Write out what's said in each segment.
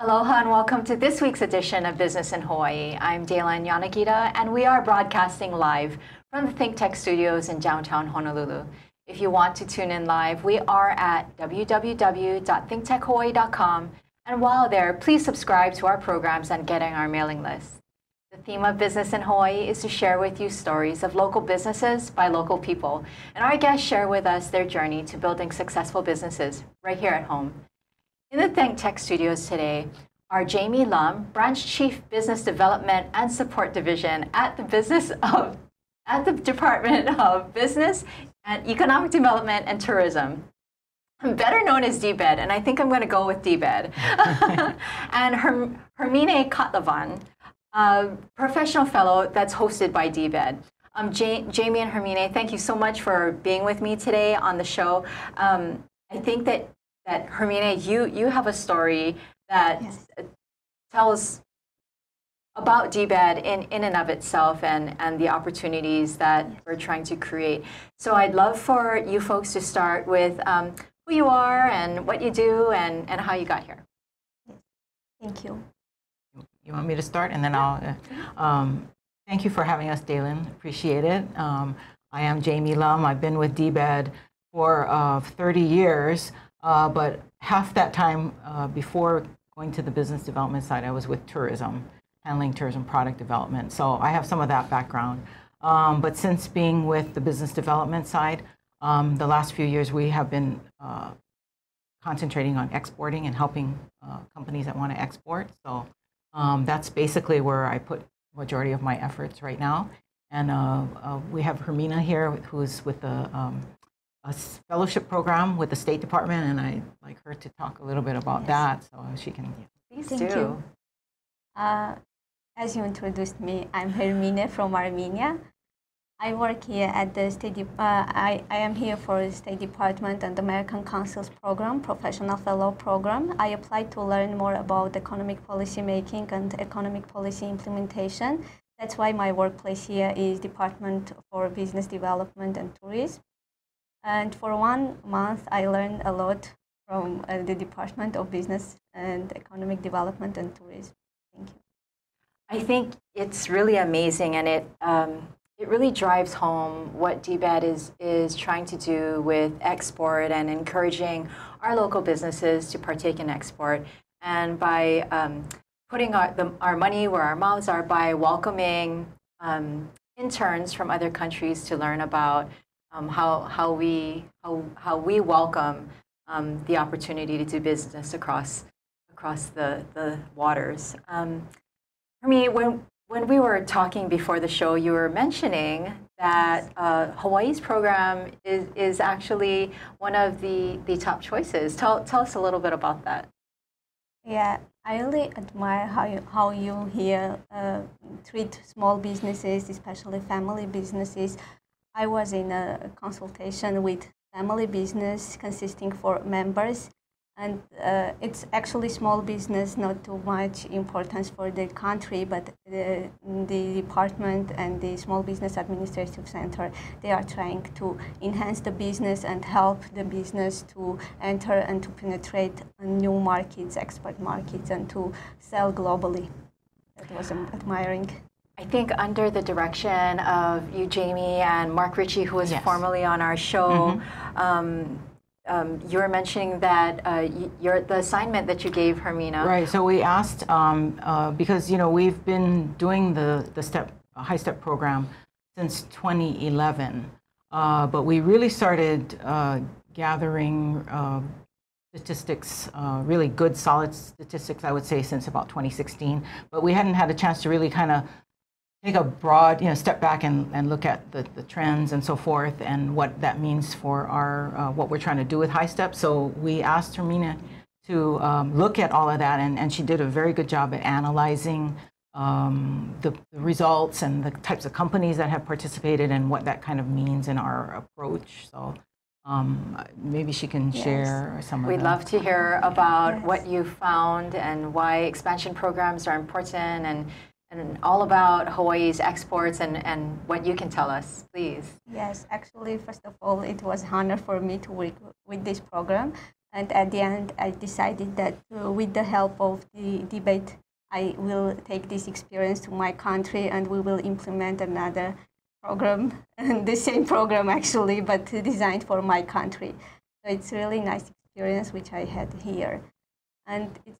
Aloha and welcome to this week's edition of Business in Hawaii. I'm Dailyn Yanagida and we are broadcasting live from the ThinkTech studios in downtown Honolulu. If you want to tune in live, we are at www.thinktechhawaii.com, and while there, please subscribe to our programs and get on our mailing list. The theme of Business in Hawaii is to share with you stories of local businesses by local people, and our guests share with us their journey to building successful businesses right here at home. In the ThinkTech studios today are Jamie Lum, Branch Chief Business Development and Support Division at the Department of Business and Economic Development and Tourism, better known as DBED, and I think I'm going to go with DBED, and Hermine Katvalyan, a professional fellow that's hosted by DBED. Jamie and Hermine, thank you so much for being with me today on the show. I think that Hermine, you have a story that tells about DBED in and of itself and the opportunities that we're trying to create. So I'd love for you folks to start with who you are and what you do and how you got here. Thank you. You want me to start and then I'll... thank you for having us, Dailyn. Appreciate it. I am Jamie Lum. I've been with DBED for 30 years. But half that time before going to the business development side, I was with tourism, handling tourism product development. So I have some of that background. But since being with the business development side, the last few years we have been concentrating on exporting and helping companies that want to export. So that's basically where I put majority of my efforts right now. And we have Hermine here, who's with the a fellowship program with the State Department, and I'd like her to talk a little bit about that, so she can. Please do. Thank you. As you introduced me, I'm Hermine from Armenia. I work here at the State I am here for the State Department and the American Council's program, Professional Fellow Program. I applied to learn more about economic policy making and economic policy implementation. That's why my workplace here is Department for Business Development and Tourism. And for 1 month, I learned a lot from the Department of Business and Economic Development and Tourism. Thank you. I think it's really amazing, and it really drives home what DBED is trying to do with export and encouraging our local businesses to partake in export. And by putting our money where our mouths are, by welcoming interns from other countries to learn about how we welcome the opportunity to do business across the waters. For me, when we were talking before the show, you were mentioning that Hawaii's program is actually one of the top choices. Tell us a little bit about that. Yeah, I really admire how you here treat small businesses, especially family businesses. I was in a consultation with family business consisting for members, and it's actually small business, not too much importance for the country, but the department and the Small Business Administrative Center, they are trying to enhance the business and help the business to enter and to penetrate new markets, export markets, and to sell globally. That was admiring. I think under the direction of you, Jamie, and Mark Ritchie, who was formerly on our show, you were mentioning that the assignment that you gave Hermine. Right. So we asked because we've been doing the HiSTEP program since 2011, but we really started gathering statistics, really good, solid statistics, I would say, since about 2016. But we hadn't had a chance to really kind of take a broad, step back and look at the trends and so forth, and what that means for our what we're trying to do with HiSTEP. So we asked Hermine to look at all of that, and she did a very good job at analyzing the results and the types of companies that have participated and what that kind of means in our approach. So. Maybe she can share some of that. We'd love to hear about what you found and why expansion programs are important, and all about Hawaii's exports and what you can tell us, please. Yes, actually, first of all, it was an honor for me to work with this program. And at the end, I decided that with the help of the debate, I will take this experience to my country and we will implement another program, and the same program actually, but designed for my country. So it's really nice experience which I had here. And it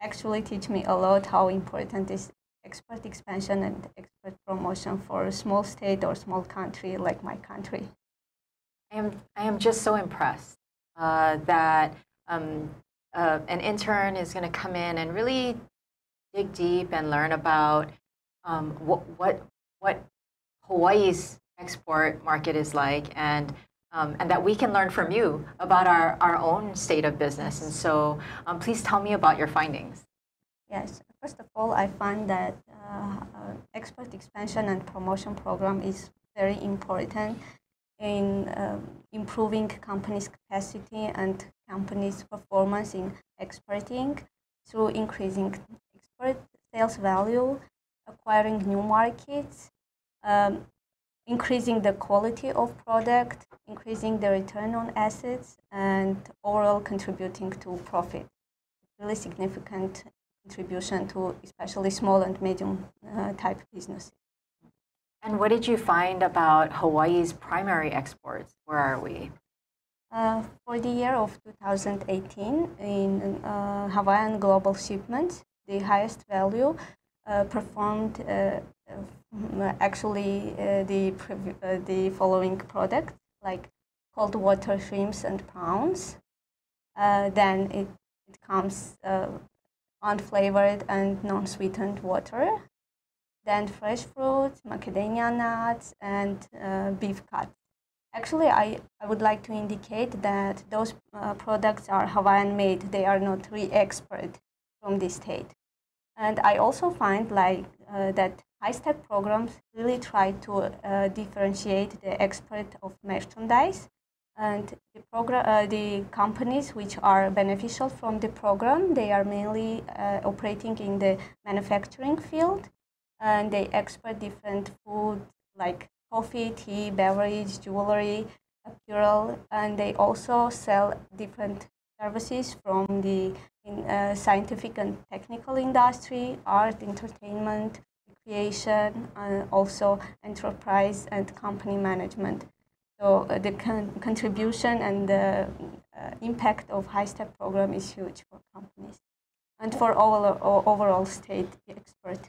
actually teach me a lot how important is export expansion and export promotion for a small state or small country like my country. I am just so impressed that an intern is going to come in and really dig deep and learn about what Hawaii's export market is like, and that we can learn from you about our own state of business. And so please tell me about your findings. Yes. First of all, I found that export expansion and promotion program is very important in improving companies' capacity and companies' performance in exporting through increasing export sales value, acquiring new markets, increasing the quality of product, increasing the return on assets, and overall contributing to profit. It's really significant contribution to especially small and medium type businesses. And what did you find about Hawaii's primary exports? Where are we? For the year of 2018, in Hawaiian global shipments, the highest value performed the following products like cold water shrimps and prawns. Then it comes unflavored and non-sweetened water, then fresh fruits, macadamia nuts, and beef cuts. Actually, I would like to indicate that those products are Hawaiian-made. They are not re-exported from the state. And I also find that HiSTEP programs really try to differentiate the export of merchandise. And the companies which are beneficial from the program, they are mainly operating in the manufacturing field, and they export different food like coffee, tea, beverage, jewelry, apparel, and they also sell different services from the scientific and technical industry, art, entertainment, recreation, and also enterprise and company management. So the contribution and the impact of HiSTEP program is huge for companies and for overall state export.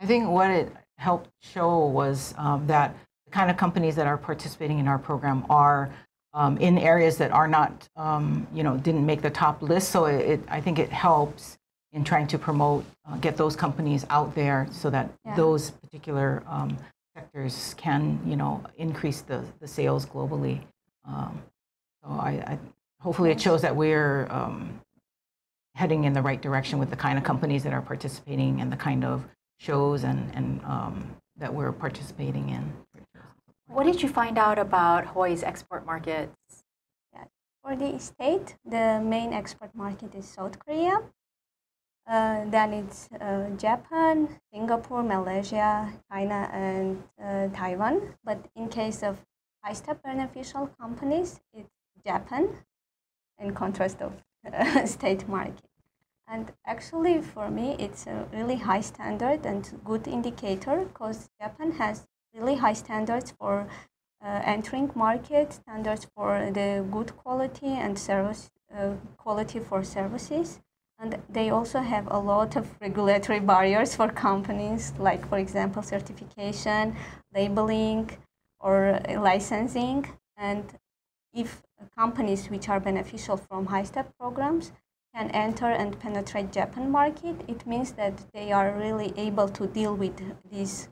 I think what it helped show was that the kind of companies that are participating in our program are in areas that are not, didn't make the top list. So I think it helps in trying to promote, get those companies out there so that those particular sectors can, increase the sales globally. So I hopefully it shows that we're heading in the right direction with the kind of companies that are participating and the kind of shows and that we're participating in. What did you find out about Hawaii's export markets? Yeah. For the state, the main export market is South Korea. Then it's Japan, Singapore, Malaysia, China, and Taiwan. But in case of HiSTEP beneficial companies, it's Japan, in contrast of state market. And actually, for me, it's a really high standard and good indicator because Japan has really high standards for entering market, standards for the good quality and service quality for services. And they also have a lot of regulatory barriers for companies, like, for example, certification, labeling, or licensing. And if companies which are beneficial from HiSTEP programs can enter and penetrate Japan market, it means that they are really able to deal with these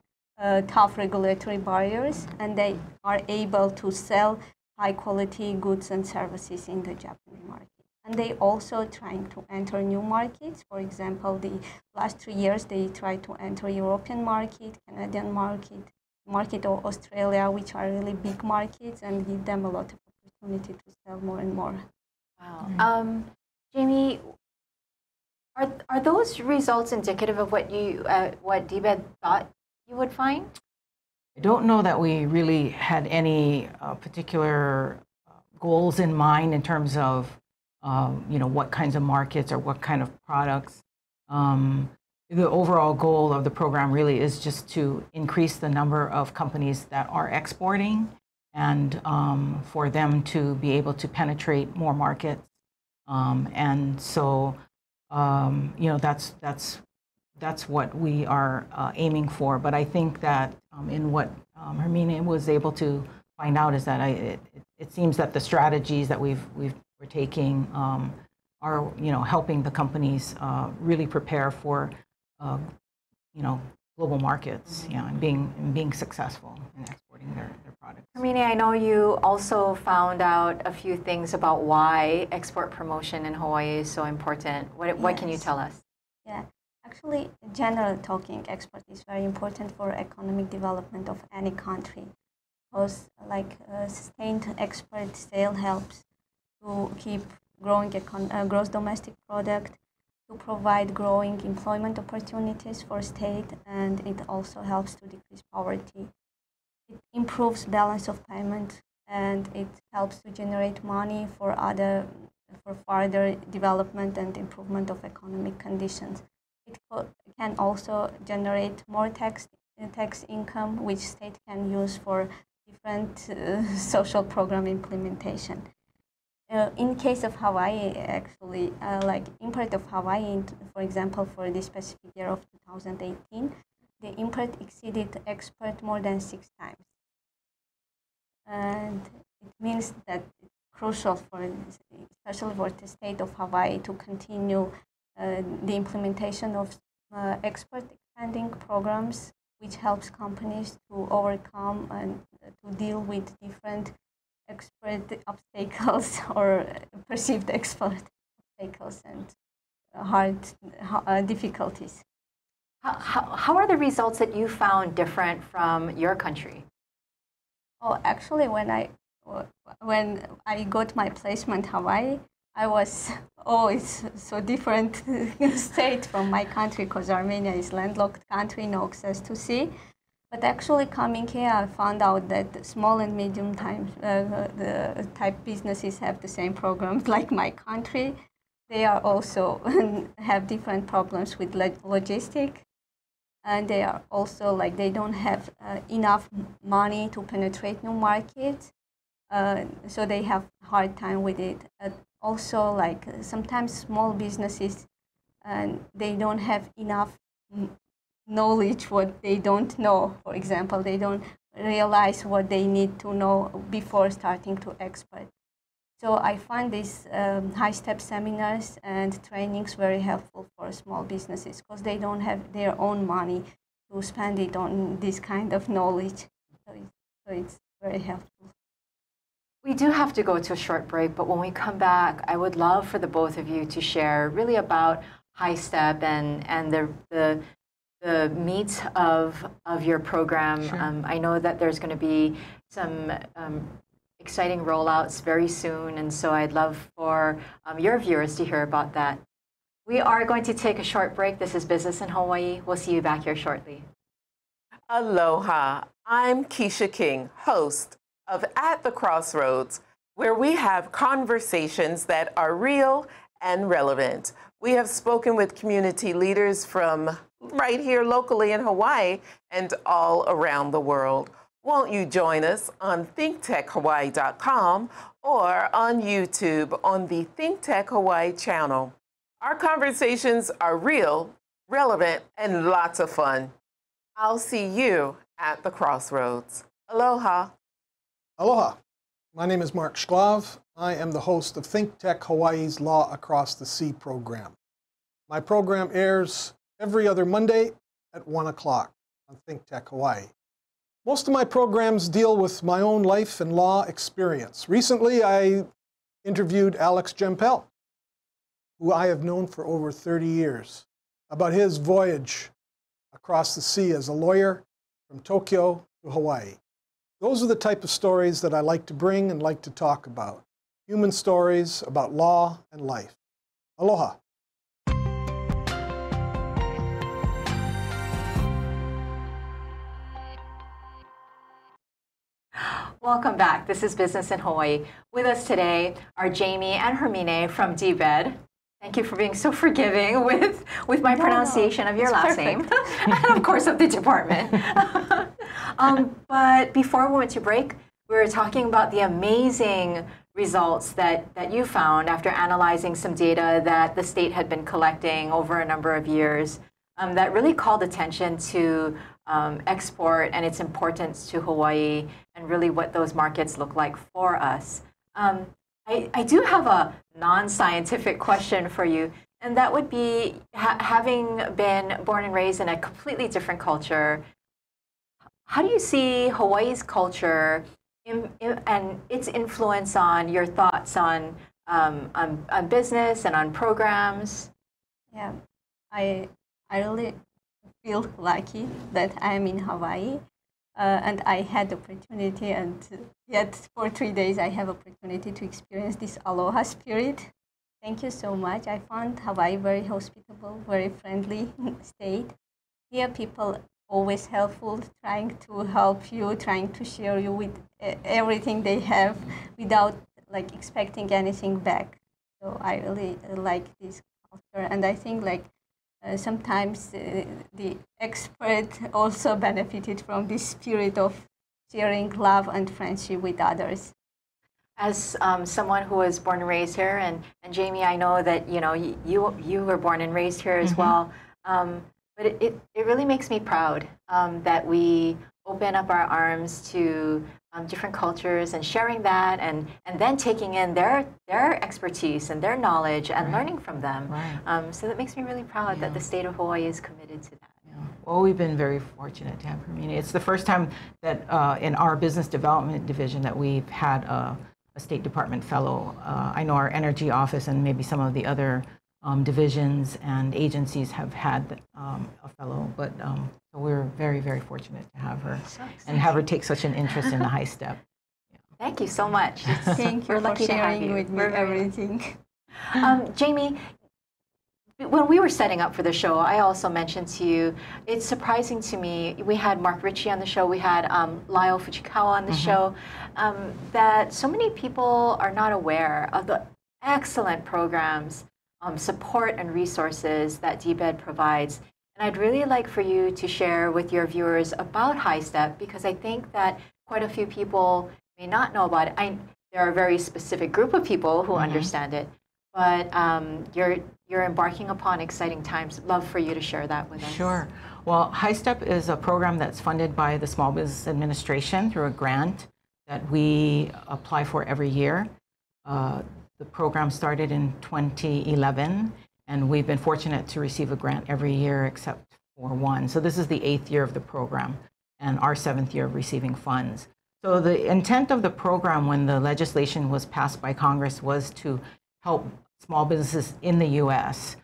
tough regulatory barriers, and they are able to sell high-quality goods and services in the Japanese market. And they also trying to enter new markets. For example, the last 3 years, they tried to enter European market, Canadian market of Australia, which are really big markets and give them a lot of opportunity to sell more and more. Wow. Jamie, are those results indicative of what DBED thought you would find? I don't know that we really had any particular goals in mind in terms of what kinds of markets or what kind of products. The overall goal of the program really is just to increase the number of companies that are exporting and for them to be able to penetrate more markets. And so, that's what we are aiming for. But I think that in what Hermine was able to find out is that it seems that the strategies that we're taking are, helping the companies really prepare for, global markets, and being successful in exporting their products. Hermine, I know you also found out a few things about why export promotion in Hawaii is so important. What can you tell us? Yeah. Actually, generally talking, export is very important for economic development of any country, because sustained export sale helps to keep growing gross domestic product, to provide growing employment opportunities for state, and it also helps to decrease poverty. It improves balance of payment, and it helps to generate money for further development and improvement of economic conditions. It can also generate more tax income, which state can use for different social program implementation. In case of Hawaii, actually, import of Hawaii, for example, for this specific year of 2018, the import exceeded export more than 6 times. And it means that it's crucial, especially for the state of Hawaii, to continue the implementation of export expanding programs, which helps companies to overcome and to deal with different export obstacles or perceived export obstacles and hard difficulties. How are the results that you found different from your country? Oh, actually, when I got my placement in Hawaii, I was, it's so different state from my country, because Armenia is landlocked country, no access to sea. But actually coming here, I found out that small and medium type businesses have the same programs like my country. They are also have different problems with logistics. And they are also they don't have enough money to penetrate new markets. So they have hard time with it. Also, sometimes small businesses, and they don't have enough knowledge what they don't know. For example, they don't realize what they need to know before starting to export. So I find these HiSTEP seminars and trainings very helpful for small businesses, because they don't have their own money to spend it on this kind of knowledge. So it's very helpful. We do have to go to a short break, but when we come back, I would love for the both of you to share really about HiSTEP and the meat of your program. Sure. I know that there's going to be some exciting rollouts very soon, and so I'd love for your viewers to hear about that. We are going to take a short break. This is Business in Hawaii. We'll see you back here shortly. Aloha. I'm Keisha King, host of At the Crossroads, where we have conversations that are real and relevant. We have spoken with community leaders from right here locally in Hawaii and all around the world. Won't you join us on thinktechhawaii.com or on YouTube on the ThinkTech Hawaii channel? Our conversations are real, relevant, and lots of fun. I'll see you at the Crossroads. Aloha. Aloha. My name is Mark Shklov. I am the host of ThinkTech Hawaii's Law Across the Sea program. My program airs every other Monday at 1 o'clock on ThinkTech Hawaii. Most of my programs deal with my own life and law experience. Recently, I interviewed Alex Jempel, who I have known for over 30 years, about his voyage across the sea as a lawyer from Tokyo to Hawaii. Those are the type of stories that I like to bring and like to talk about. Human stories about law and life. Aloha. Welcome back. This is Business in Hawaii. With us today are Jamie and Hermine from DBED. Thank you for being so forgiving with my pronunciation of your last name. And of course of the department. But before we went to break, we were talking about the amazing results that you found after analyzing some data that the state had been collecting over a number of years that really called attention to export and its importance to Hawaii and really what those markets look like for us. I do have a non-scientific question for you, and that would be, having been born and raised in a completely different culture, how do you see Hawaii's culture and its influence on your thoughts on business and on programs? Yeah, I really feel lucky that I am in Hawaii, and I had the opportunity, and yet for 3 days I have opportunity to experience this aloha spirit. Thank you so much. I found Hawaii very hospitable, very friendly state. Here people always helpful, trying to help you, trying to share you with everything they have without like expecting anything back. So I really like this culture, and I think like sometimes the expert also benefited from this spirit of sharing love and friendship with others. As someone who was born and raised here, and Jamie, I know that you were born and raised here as well, but it really makes me proud that we open up our arms to different cultures and sharing that, and then taking in their expertise and their knowledge and learning from them. So that makes me really proud that the state of Hawaii is committed to that. Well, we've been very fortunate to have Hermine. It's the first time that in our business development division that we've had a State Department fellow. I know our energy office and maybe some of the other divisions and agencies have had a fellow, but so we're very, very fortunate to have her and have her take such an interest in the HiSTEP. Thank you so much. Thank you for sharing with me everything. Jamie, when we were setting up for the show, I also mentioned to you, it's surprising to me, we had Mark Ritchie on the show, we had Lyle Fuchikawa on the show, that so many people are not aware of the excellent programs, support and resources that DBED provides. And I'd really like for you to share with your viewers about HiSTEP, because I think that quite a few people may not know about it. There are a very specific group of people who understand it, but you're embarking upon exciting times. Love for you to share that with us. Sure. Well, HiSTEP is a program that's funded by the Small Business Administration through a grant that we apply for every year. The program started in 2011, and we've been fortunate to receive a grant every year except for one. So this is the 8th year of the program and our 7th year of receiving funds. So the intent of the program when the legislation was passed by Congress was to help small businesses in the U.S.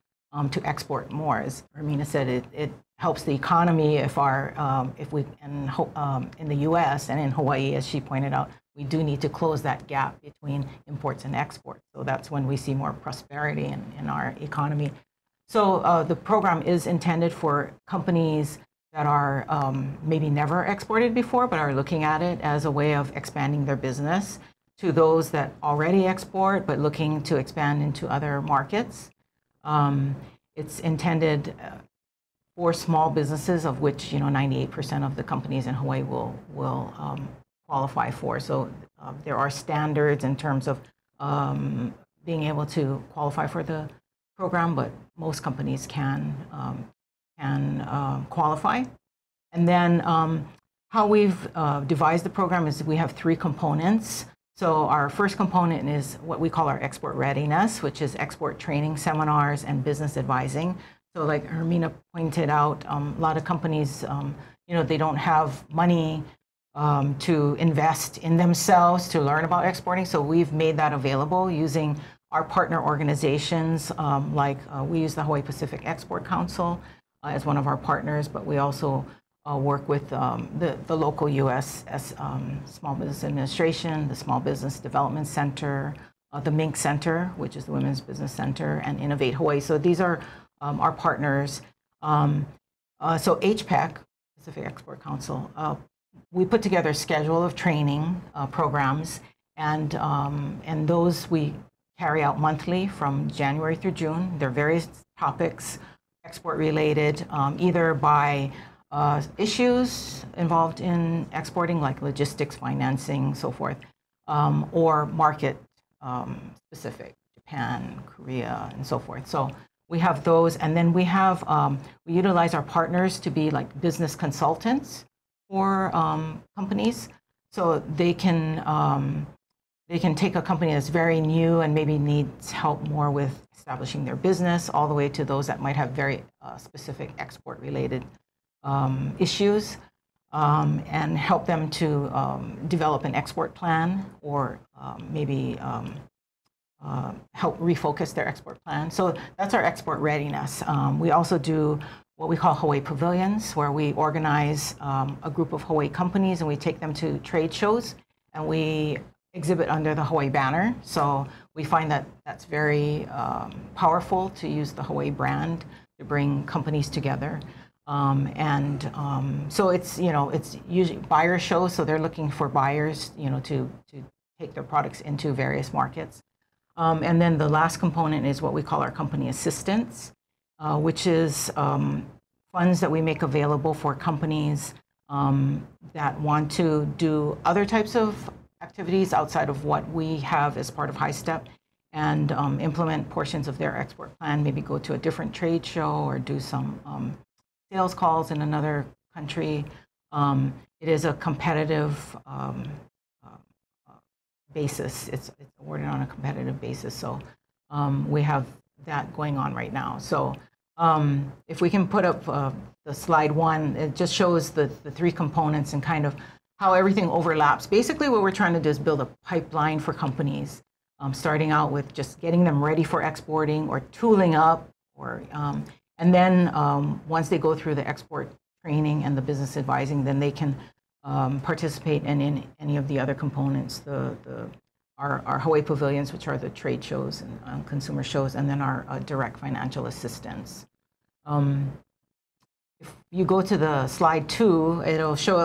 To export more. As Hermine said, it helps the economy if in the U.S. and in Hawaii, as she pointed out, we do need to close that gap between imports and exports. So that's when we see more prosperity in our economy. So the program is intended for companies that are maybe never exported before, but are looking at it as a way of expanding their business, to those that already export, but looking to expand into other markets. It's intended for small businesses, of which 98% of the companies in Hawaii will qualify for. So there are standards in terms of being able to qualify for the program, but most companies can qualify. And then how we've devised the program is we have 3 components. So our first component is what we call our export readiness, which is export training seminars and business advising. So like Hermine pointed out, a lot of companies, they don't have money to invest in themselves to learn about exporting. So we've made that available using our partner organizations. We use the Hawaii Pacific Export Council as one of our partners, but we also work with the local U.S. Small Business Administration, the Small Business Development Center, the Mink Center, which is the Women's Business Center, and Innovate Hawaii. So these are our partners. So HPEC, Pacific Export Council, we put together a schedule of training programs, and those we carry out monthly from January through June. There are various topics, export-related, either by issues involved in exporting, like logistics, financing, so forth, or market specific, Japan, Korea, and so forth. So we have those, and then we have, we utilize our partners to be like business consultants for companies, so they can take a company that's very new and maybe needs help more with establishing their business, all the way to those that might have very specific export-related issues, and help them to develop an export plan, or maybe help refocus their export plan. So that's our export readiness. We also do what we call Hawaii Pavilions, where we organize a group of Hawaii companies and we take them to trade shows and we exhibit under the Hawaii banner. So we find that that's very powerful to use the Hawaii brand to bring companies together. So it's, you know, it's usually buyer shows, so they're looking for buyers, you know, to take their products into various markets. And then the last component is what we call our company assistance, which is funds that we make available for companies that want to do other types of activities outside of what we have as part of HiSTEP, and implement portions of their export plan, maybe go to a different trade show or do some sales calls in another country. It is a competitive basis. It's awarded on a competitive basis. So we have that going on right now. So if we can put up the slide one, it just shows the three components and kind of how everything overlaps. Basically, what we're trying to do is build a pipeline for companies, starting out with just getting them ready for exporting or tooling up, or and then once they go through the export training and the business advising, then they can participate in any of the other components, our Hawaii Pavilions, which are the trade shows and consumer shows, and then our direct financial assistance. If you go to the slide two, it'll show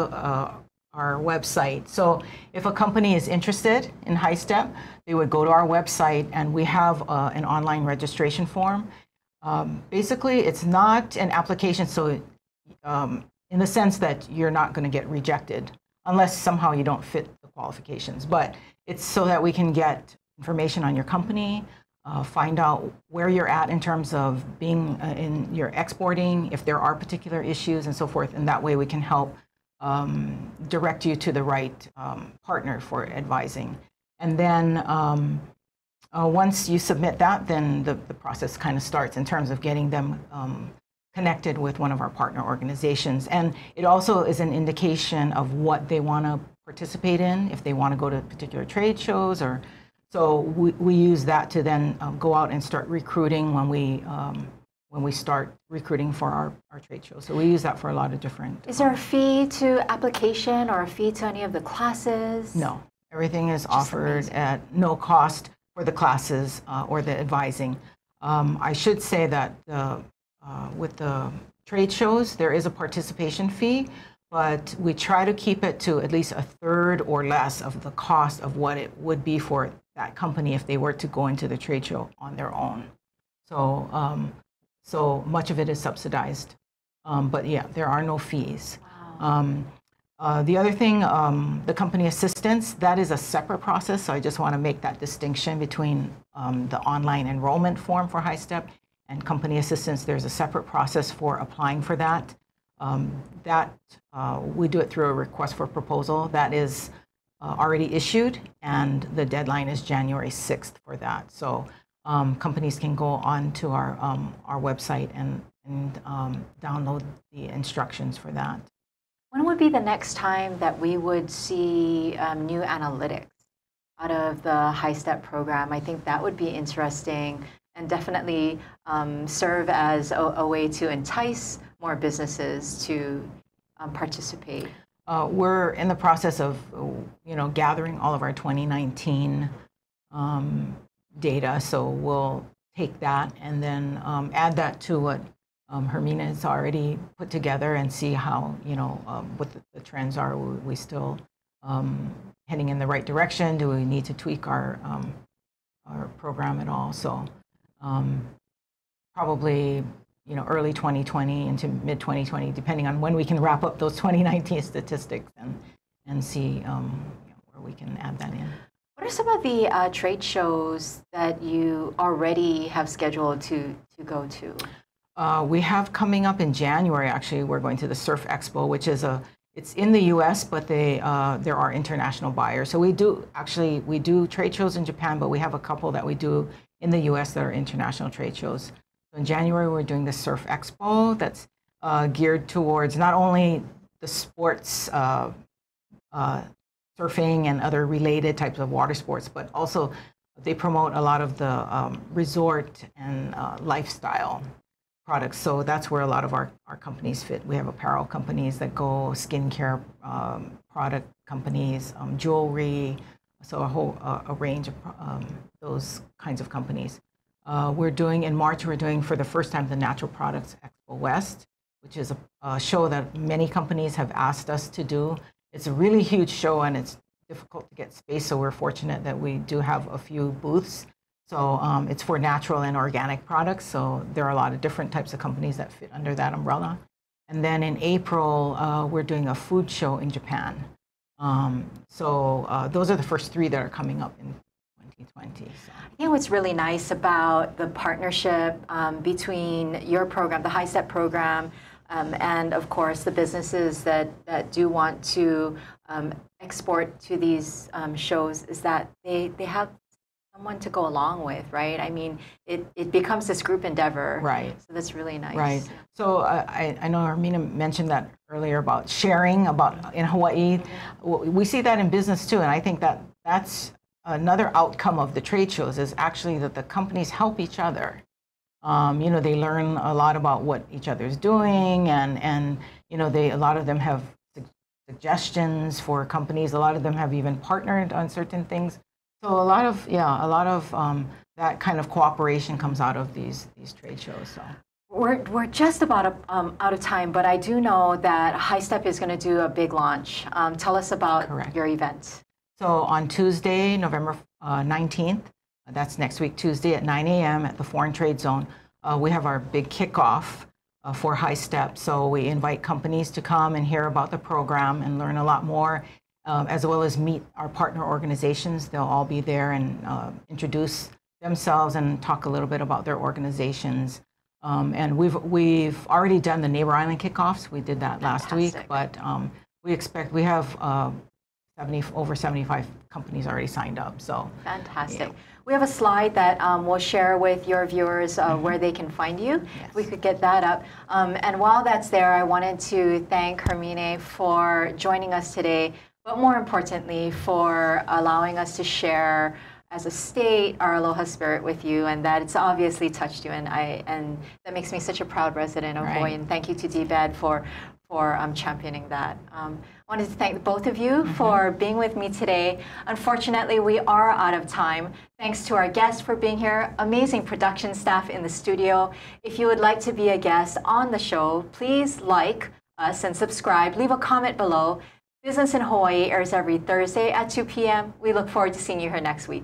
our website. So if a company is interested in HiSTEP, they would go to our website, and we have an online registration form. Basically, it's not an application, so in the sense that you're not going to get rejected unless somehow you don't fit the qualifications. But it's so that we can get information on your company, find out where you're at in terms of being in your exporting, if there are particular issues and so forth, and that way we can help direct you to the right partner for advising. And then once you submit that, then the process kind of starts in terms of getting them connected with one of our partner organizations. And it also is an indication of what they want to participate in, if they want to go to particular trade shows, or so we use that to then go out and start recruiting when we start recruiting for our trade shows. So we use that for a lot of different. Is there a fee to application or a fee to any of the classes? No, everything is offered at no cost for the classes or the advising. I should say that with the trade shows, there is a participation fee, but we try to keep it to at least a third or less of the cost of what it would be for that company if they were to go into the trade show on their own. So, so much of it is subsidized. But yeah, there are no fees. Wow. The other thing, the company assistance, that is a separate process. So I just want to make that distinction between the online enrollment form for HiSTEP and company assistance. There's a separate process for applying for that. We do it through a request for proposal that is already issued, and the deadline is January 6th for that. So companies can go on to our website and download the instructions for that. When would be the next time that we would see new analytics out of the HiSTEP program? I think that would be interesting, and definitely serve as a way to entice more businesses to participate. We're in the process of, you know, gathering all of our 2019 data, so we'll take that and then add that to what Hermine has already put together and see how, what the trends are. Are we still heading in the right direction? Do we need to tweak our program at all? So probably, early 2020 into mid 2020, depending on when we can wrap up those 2019 statistics and see where we can add that in. What are some of the trade shows that you already have scheduled to go to? We have coming up in January, actually, we're going to the Surf Expo, which is it's in the U.S., but there are international buyers. So we do trade shows in Japan, but we have a couple that we do in the U.S. that are international trade shows. So in January, we're doing the Surf Expo that's geared towards not only the sports surfing and other related types of water sports, but also they promote a lot of the resort and lifestyle products. So that's where a lot of our companies fit. We have apparel companies that go, skincare product companies, jewelry, so a whole range of those kinds of companies. In March, we're doing for the first time the Natural Products Expo West, which is a show that many companies have asked us to do. It's a really huge show, and it's difficult to get space, so we're fortunate that we do have a few booths. So it's for natural and organic products, so there are a lot of different types of companies that fit under that umbrella. And then in April, we're doing a food show in Japan. So those are the first three that are coming up in 2020. So. You know what's really nice about the partnership between your program, the HiSTEP program, and of course the businesses that do want to export to these shows is that they have someone to go along with, right? I mean, it becomes this group endeavor. Right. So that's really nice. Right. So I know Hermine mentioned that earlier about sharing in Hawaii. Mm-hmm. We see that in business too, and I think that that's another outcome of the trade shows is actually that the companies help each other. They learn a lot about what each other's doing, and a lot of them have suggestions for companies. A lot of them have even partnered on certain things. So a lot of that kind of cooperation comes out of these trade shows. So. We're just about out of time, but I do know that HiSTEP is going to do a big launch. Tell us about Correct. Your event. So on Tuesday, November 19th. That's next week, Tuesday at 9 a.m. at the Foreign Trade Zone. We have our big kickoff for HiSTEP. So we invite companies to come and hear about the program and learn a lot more, as well as meet our partner organizations. They'll all be there and introduce themselves and talk a little bit about their organizations. And we've already done the Neighbor Island kickoffs. We did that last week, but we have over 75 companies already signed up. So fantastic. Yeah. We have a slide that we'll share with your viewers where they can find you. Yes. We could get that up. And while that's there, I wanted to thank Hermine for joining us today, but more importantly, for allowing us to share as a state our aloha spirit with you, and that it's obviously touched you, and that makes me such a proud resident of Hawaii. And thank you to DBED for championing that. I wanted to thank both of you for being with me today. Unfortunately, we are out of time. Thanks to our guests for being here, amazing production staff in the studio. If you would like to be a guest on the show, please like us and subscribe. Leave a comment below. Business in Hawaii airs every Thursday at 2 p.m. We look forward to seeing you here next week.